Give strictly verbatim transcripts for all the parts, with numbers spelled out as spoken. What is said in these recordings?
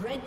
Red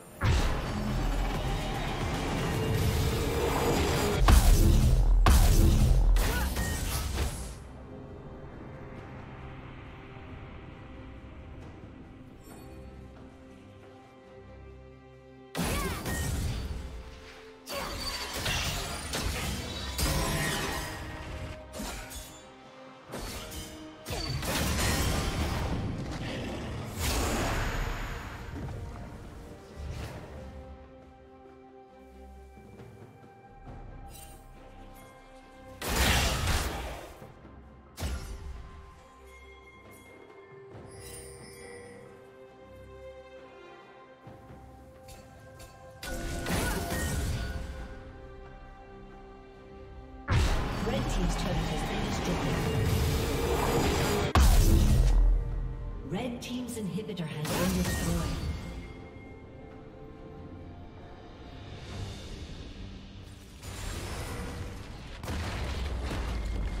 Team's turret has been destroyed. Red Team's inhibitor has been destroyed.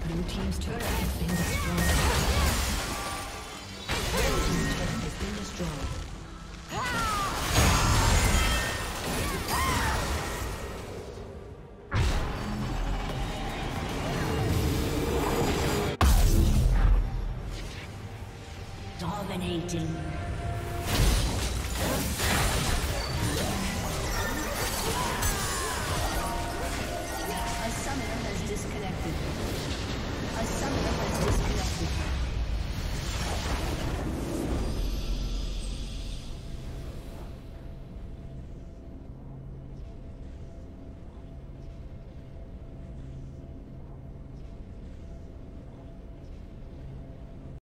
Blue Team's turret has been destroyed. Red Team's turret has been destroyed. Dominating.